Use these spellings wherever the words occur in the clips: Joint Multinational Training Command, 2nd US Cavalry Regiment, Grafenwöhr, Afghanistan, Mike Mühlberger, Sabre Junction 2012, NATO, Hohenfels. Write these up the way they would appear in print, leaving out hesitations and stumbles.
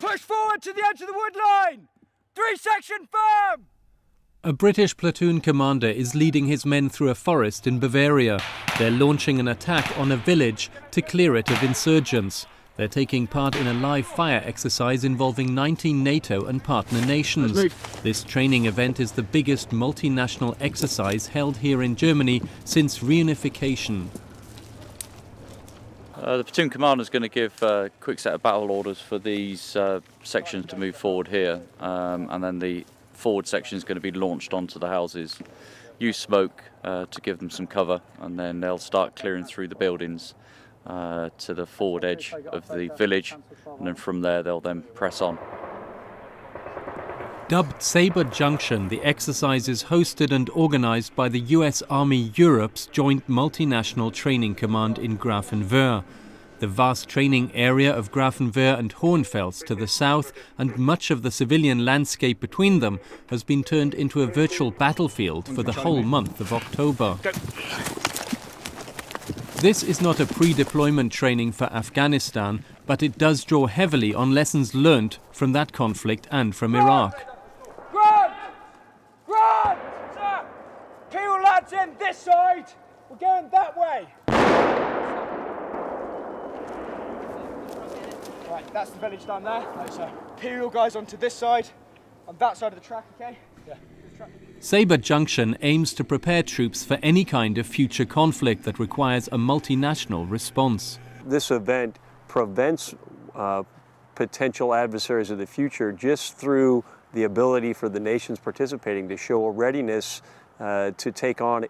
Push forward to the edge of the wood line! Three-section firm! A British platoon commander is leading his men through a forest in Bavaria. They're launching an attack on a village to clear it of insurgents. They're taking part in a live fire exercise involving 19 NATO and partner nations. This training event is the biggest multinational exercise held here in Germany since reunification. The platoon commander is going to give a quick set of battle orders for these sections to move forward here, and then the forward section is going to be launched onto the houses. Use smoke to give them some cover, and then they'll start clearing through the buildings to the forward edge of the village, and then from there they'll then press on. Dubbed Sabre Junction, the exercise is hosted and organised by the US Army Europe's Joint Multinational Training Command in Grafenwöhr. The vast training area of Grafenwöhr and Hohenfels to the south and much of the civilian landscape between them has been turned into a virtual battlefield for the whole month of October. This is not a pre-deployment training for Afghanistan, but it does draw heavily on lessons learned from that conflict and from Iraq. In this side, we're going that way. Right, that's the village down there. Right, so imperial guys onto this side, on that side of the track, okay? Yeah. Sabre Junction aims to prepare troops for any kind of future conflict that requires a multinational response. This event prevents potential adversaries of the future just through the ability for the nations participating to show a readiness to take on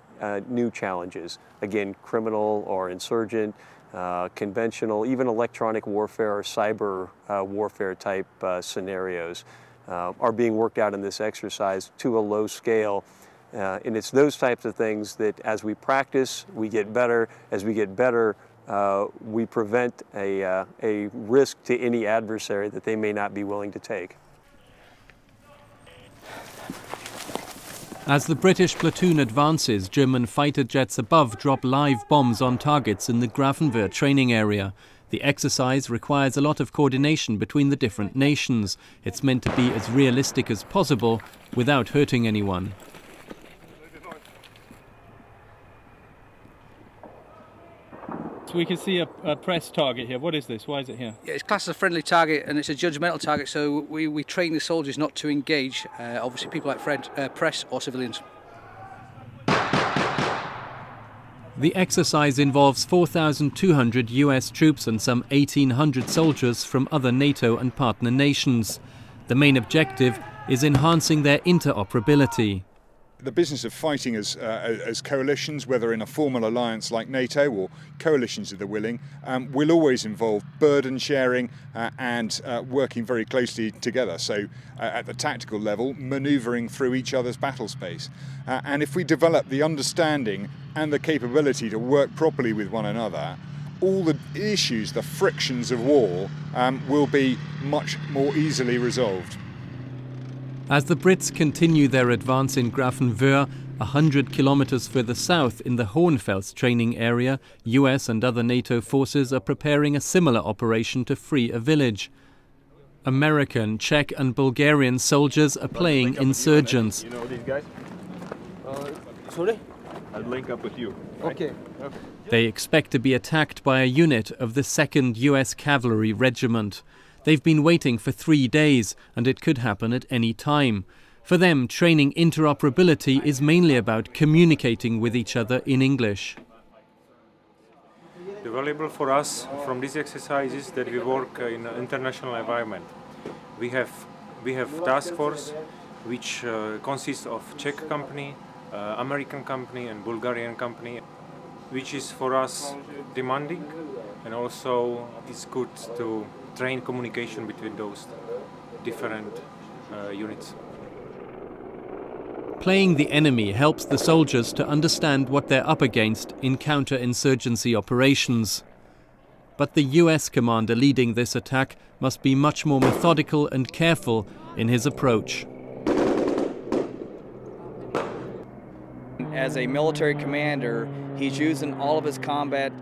new challenges. Again, criminal or insurgent, conventional, even electronic warfare or cyber warfare type scenarios are being worked out in this exercise to a low scale. And it's those types of things that as we practice, we get better. As we get better, we prevent a risk to any adversary that they may not be willing to take. As the British platoon advances, German fighter jets above drop live bombs on targets in the Grafenwöhr training area. The exercise requires a lot of coordination between the different nations. It's meant to be as realistic as possible without hurting anyone. So we can see a press target here. What is this? Why is it here? Yeah, it's classed as a friendly target and it's a judgmental target, so we train the soldiers not to engage, obviously, people like press or civilians. The exercise involves 4,200 US troops and some 1,800 soldiers from other NATO and partner nations. The main objective is enhancing their interoperability. The business of fighting as coalitions, whether in a formal alliance like NATO or coalitions of the willing, will always involve burden sharing and working very closely together. So at the tactical level, manoeuvring through each other's battle space. And if we develop the understanding and the capability to work properly with one another, all the issues, the frictions of war, will be much more easily resolved. As the Brits continue their advance in Grafenwöhr, 100 kilometers further south in the Hohenfels training area, US and other NATO forces are preparing a similar operation to free a village. American, Czech and Bulgarian soldiers are playing insurgents. You know these guys? Sorry? I'll link up with you. Right? Okay. Okay. They expect to be attacked by a unit of the 2nd US Cavalry Regiment. They've been waiting for 3 days, and it could happen at any time. For them, training interoperability is mainly about communicating with each other in English. The valuable for us from this exercise is that we work in an international environment. We have task force, which consists of Czech company, American company and Bulgarian company, which is for us demanding, and also it's good to train communication between those different units. Playing the enemy helps the soldiers to understand what they're up against in counter-insurgency operations. But the US commander leading this attack must be much more methodical and careful in his approach. As a military commander, He's using all of his combat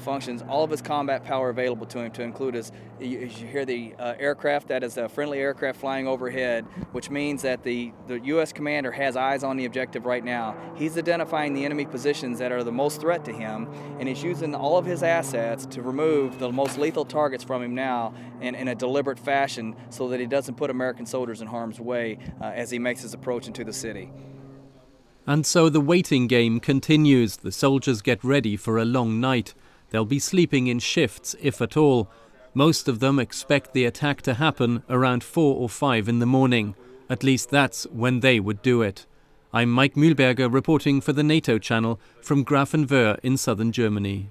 functions, all of his combat power available to him, to include his, you hear the aircraft, that is a friendly aircraft flying overhead, which means that the U.S. commander has eyes on the objective right now. He's identifying the enemy positions that are the most threat to him, and he's using all of his assets to remove the most lethal targets from him now in a deliberate fashion, so that he doesn't put American soldiers in harm's way as he makes his approach into the city. And so the waiting game continues. The soldiers get ready for a long night. They'll be sleeping in shifts, if at all. Most of them expect the attack to happen around 4 or 5 in the morning. At least that's when they would do it. I'm Mike Mühlberger reporting for the NATO channel from Grafenwöhr in southern Germany.